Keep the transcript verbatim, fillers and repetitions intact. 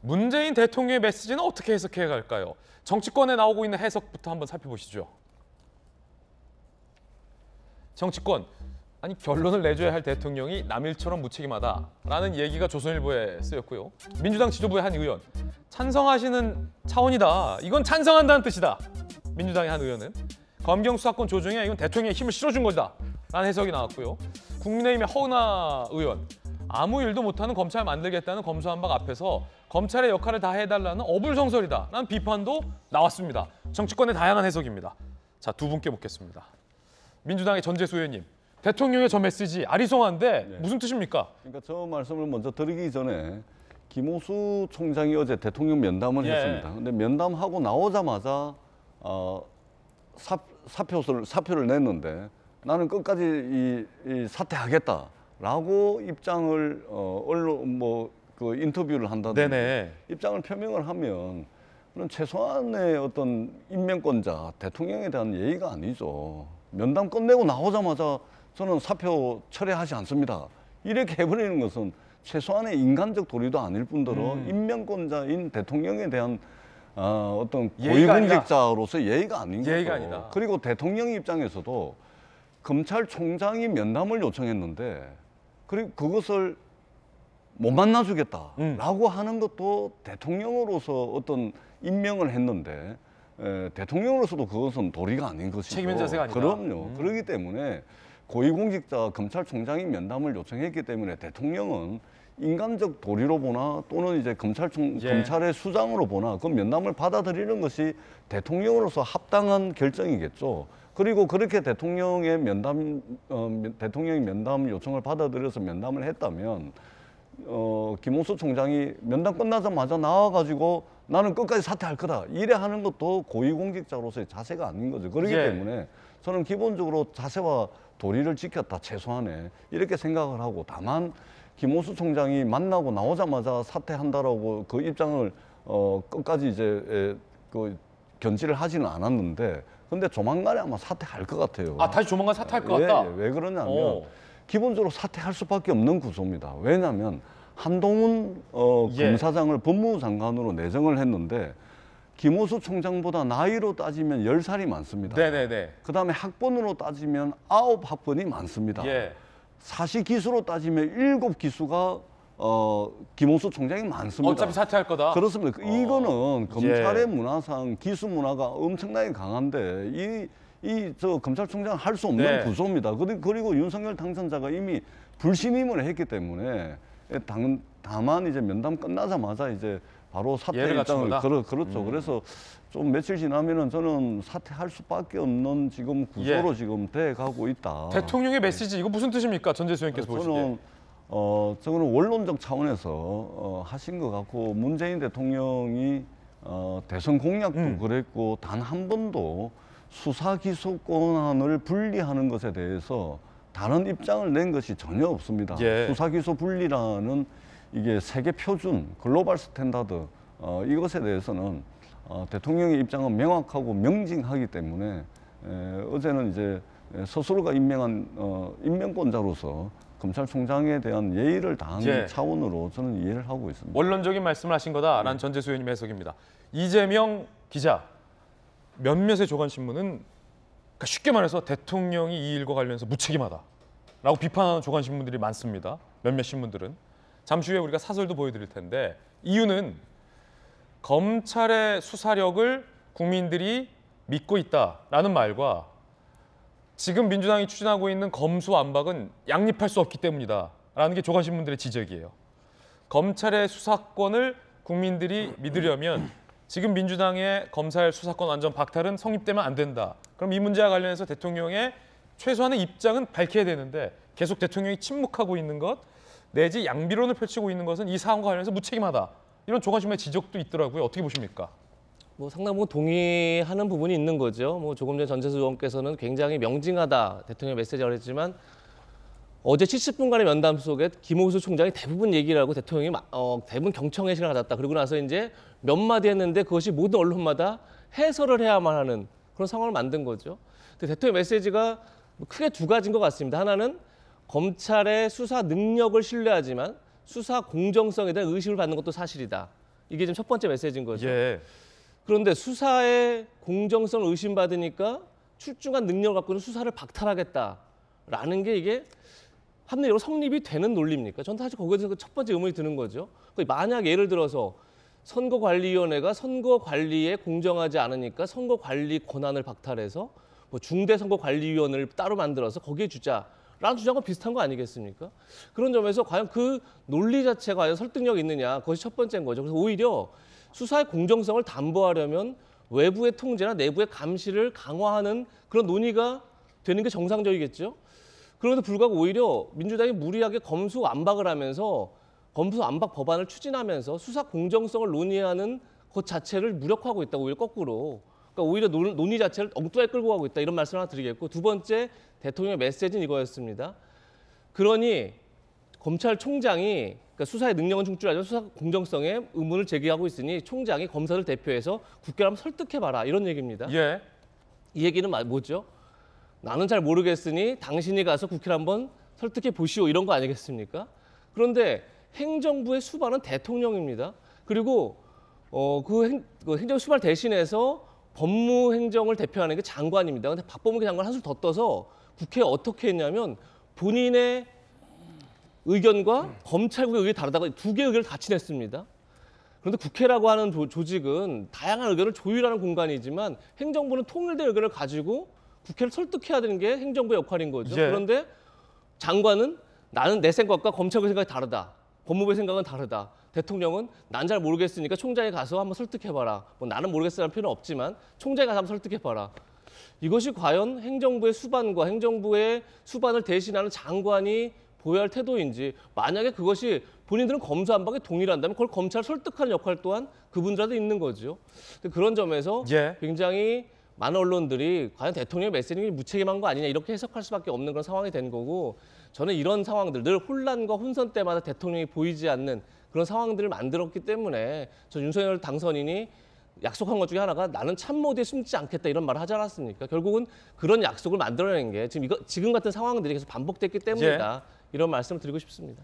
문재인 대통령의 메시지는 어떻게 해석해 갈까요? 정치권에 나오고 있는 해석부터 한번 살펴보시죠. 정치권, 아니 결론을 내줘야 할 대통령이 남일처럼 무책임하다라는 얘기가 조선일보에 쓰였고요. 민주당 지도부의 한 의원, 찬성하시는 차원이다. 이건 찬성한다는 뜻이다. 민주당의 한 의원은. 검경 수사권 조정에 이건 대통령의 힘을 실어준 거다. 라는 해석이 나왔고요. 국민의힘의 허은하 의원, 아무 일도 못하는 검찰 만들겠다는 검수한박 앞에서 검찰의 역할을 다 해달라는 어불성설이다. 라는 비판도 나왔습니다. 정치권의 다양한 해석입니다. 자, 두 분께 묻겠습니다. 민주당의 전재수 의원님, 대통령의 저 메시지 아리송한데 네. 무슨 뜻입니까? 그러니까 저 말씀을 먼저 드리기 전에 김오수 총장이 어제 대통령 면담을 예. 했습니다. 근데 면담하고 나오자마자 어, 사, 사표를, 사표를 냈는데 나는 끝까지 이, 이 사퇴하겠다라고 입장을 어, 언론 뭐 그 인터뷰를 한다든지 네네. 입장을 표명을 하면 그런 최소한의 어떤 임명권자 대통령에 대한 예의가 아니죠. 면담 끝내고 나오자마자 저는 사표 철회하지 않습니다. 이렇게 해버리는 것은 최소한의 인간적 도리도 아닐 뿐더러 음. 임명권자인 대통령에 대한 어, 어떤 고위공직자로서 예의가 아닌 예의가 거죠. 아니다. 그리고 대통령 입장에서도 검찰총장이 면담을 요청했는데 그리고 그것을 못 만나주겠다라고 음. 하는 것도 대통령으로서 어떤 임명을 했는데 에, 대통령으로서도 그것은 도리가 아닌 것이고 책임 자세가 아니다. 그럼요. 음. 그렇기 때문에 고위공직자 검찰총장이 면담을 요청했기 때문에 대통령은 인간적 도리로 보나 또는 이제 검찰총, 예. 검찰의 수장으로 보나 그 면담을 받아들이는 것이 대통령으로서 합당한 결정이겠죠. 그리고 그렇게 대통령의 면담 어, 대통령이 면담 요청을 받아들여서 면담을 했다면 어, 김오수 총장이 면담 끝나자마자 나와가지고 나는 끝까지 사퇴할 거다. 이래 하는 것도 고위공직자로서의 자세가 아닌 거죠. 그렇기 예. 때문에 저는 기본적으로 자세와 도리를 지켰다. 최소한의 이렇게 생각을 하고 다만 김오수 총장이 만나고 나오자마자 사퇴한다라고 그 입장을 어, 끝까지 이제 에, 그 견지를 하지는 않았는데 근데 조만간에 아마 사퇴할 것 같아요. 아 다시 조만간 사퇴할 것 같다? 예, 예. 왜 그러냐면 오. 기본적으로 사퇴할 수밖에 없는 구조입니다. 왜냐하면 한동훈 어, 검사장을 예. 법무부 장관으로 내정을 했는데 김오수 총장보다 나이로 따지면 열 살이 많습니다. 네네네. 그다음에 학번으로 따지면 아홉 학번이 많습니다. 예. 사십 기수로 따지면 일곱 기수가 어, 김오수 총장이 많습니다. 어차피 사퇴할 거다. 그렇습니다. 어. 이거는 검찰의 예. 문화상 기수 문화가 엄청나게 강한데 이 이 저 검찰총장 할 수 없는 네. 구조입니다. 그리고 윤석열 당선자가 이미 불신임을 했기 때문에 당, 다만 이제 면담 끝나자마자 이제 바로 사퇴 입장을 그러, 그렇죠. 음. 그래서 좀 며칠 지나면은 저는 사퇴할 수밖에 없는 지금 구조로 예. 지금 돼가고 있다. 대통령의 메시지 이거 무슨 뜻입니까, 전재수 의원께서 보시기에? 저는 어 저는 원론적 차원에서 어, 하신 것 같고 문재인 대통령이 어, 대선 공약도 음. 그랬고 단 한 번도. 수사기소 권한을 분리하는 것에 대해서 다른 입장을 낸 것이 전혀 없습니다. 예. 수사기소 분리라는 이게 세계 표준, 글로벌 스탠다드 어, 이것에 대해서는 어, 대통령의 입장은 명확하고 명징하기 때문에 에, 어제는 이제 스스로가 임명한 어, 임명권자로서 검찰총장에 대한 예의를 다하는 예. 차원으로 저는 이해를 하고 있습니다. 원론적인 말씀을 하신 거다라는 네. 전재수 의원님의 해석입니다. 이재명 기자. 몇몇의 조간신문은 쉽게 말해서 대통령이 이 일과 관련해서 무책임하다라고 비판하는 조간신문들이 많습니다. 몇몇 신문들은. 잠시 후에 우리가 사설도 보여드릴 텐데 이유는 검찰의 수사력을 국민들이 믿고 있다라는 말과 지금 민주당이 추진하고 있는 검수완박은 양립할 수 없기 때문이다라는 게 조간신문들의 지적이에요. 검찰의 수사권을 국민들이 믿으려면 지금 민주당의 검찰 수사권 완전 박탈은 성립되면 안 된다. 그럼 이 문제와 관련해서 대통령의 최소한의 입장은 밝혀야 되는데 계속 대통령이 침묵하고 있는 것 내지 양비론을 펼치고 있는 것은 이 사안과 관련해서 무책임하다. 이런 조간신문의 지적도 있더라고요. 어떻게 보십니까? 뭐 상당 부분 동의하는 부분이 있는 거죠. 뭐 조금 전에 전재수 의원께서는 굉장히 명징하다. 대통령 메시지라고 했지만 어제 칠십 분간의 면담 속에 김오수 총장이 대부분 얘기를 하고 대통령이 어, 대부분 경청의 시간을 가졌다. 그러고 나서 이제 몇 마디 했는데 그것이 모든 언론마다 해설을 해야만 하는 그런 상황을 만든 거죠. 근데 대통령 메시지가 크게 두 가지인 것 같습니다. 하나는 검찰의 수사 능력을 신뢰하지만 수사 공정성에 대한 의심을 받는 것도 사실이다. 이게 지금 첫 번째 메시지인 거죠. 예. 그런데 수사의 공정성을 의심받으니까 출중한 능력을 갖고는 수사를 박탈하겠다라는 게 이게 합리적으로 성립이 되는 논리입니까? 저는 사실 거기에 대해서 첫 번째 의문이 드는 거죠. 만약 예를 들어서 선거관리위원회가 선거관리에 공정하지 않으니까 선거관리 권한을 박탈해서 뭐 중대선거관리위원회를 따로 만들어서 거기에 주자라는 주장과 비슷한 거 아니겠습니까? 그런 점에서 과연 그 논리 자체가 과연 설득력이 있느냐, 그것이 첫 번째인 거죠. 그래서 오히려 수사의 공정성을 담보하려면 외부의 통제나 내부의 감시를 강화하는 그런 논의가 되는 게 정상적이겠죠. 그럼에도 불구하고 오히려 민주당이 무리하게 검수 안박을 하면서 검수 안박 법안을 추진하면서 수사 공정성을 논의하는 것 자체를 무력화하고 있다고, 오히려 거꾸로. 그러니까 오히려 논, 논의 자체를 엉뚱하게 끌고 가고 있다, 이런 말씀을 하나 드리겠고, 두 번째 대통령의 메시지는 이거였습니다. 그러니 검찰총장이, 그러니까 수사의 능력은 충출하지만 수사 공정성에 의문을 제기하고 있으니 총장이 검사를 대표해서 국회를 한번 설득해봐라, 이런 얘기입니다. 예. 이 얘기는 뭐죠? 나는 잘 모르겠으니 당신이 가서 국회를 한번 설득해 보시오, 이런 거 아니겠습니까? 그런데 행정부의 수반은 대통령입니다. 그리고 어, 그, 행, 그 행정부 수반 대신해서 법무행정을 대표하는 게 장관입니다. 그런데 박범계 장관 한술 더 떠서 국회에 어떻게 했냐면 본인의 의견과 검찰국의 의견이 다르다고 두 개의 의견을 같이 냈습니다. 그런데 국회라고 하는 조, 조직은 다양한 의견을 조율하는 공간이지만 행정부는 통일된 의견을 가지고 국회를 설득해야 되는 게 행정부의 역할인 거죠. 예. 그런데 장관은 나는 내 생각과 검찰의 생각이 다르다, 법무부의 생각은 다르다. 대통령은 난 잘 모르겠으니까 총장이 가서 한번 설득해봐라. 뭐 나는 모르겠으라는 표현은 없지만 총장이 가서 한번 설득해봐라. 이것이 과연 행정부의 수반과 행정부의 수반을 대신하는 장관이 보여야 할 태도인지, 만약에 그것이 본인들은 검수 안박에 동일한다면 그걸 검찰 설득하는 역할 또한 그분들한테 있는 거죠. 그런 점에서 예. 굉장히 많은 언론들이 과연 대통령의 메시지는 무책임한 거 아니냐, 이렇게 해석할 수밖에 없는 그런 상황이 된 거고, 저는 이런 상황들, 늘 혼란과 혼선 때마다 대통령이 보이지 않는 그런 상황들을 만들었기 때문에 저 윤석열 당선인이 약속한 것 중에 하나가 나는 참모디에 숨지 않겠다, 이런 말을 하지 않았습니까? 결국은 그런 약속을 만들어낸 게 지금, 이거, 지금 같은 상황들이 계속 반복됐기 때문이다. 예. 이런 말씀을 드리고 싶습니다.